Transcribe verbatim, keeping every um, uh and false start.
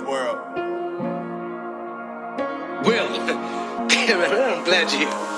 God's world. Will, damn it, I'm glad you're here.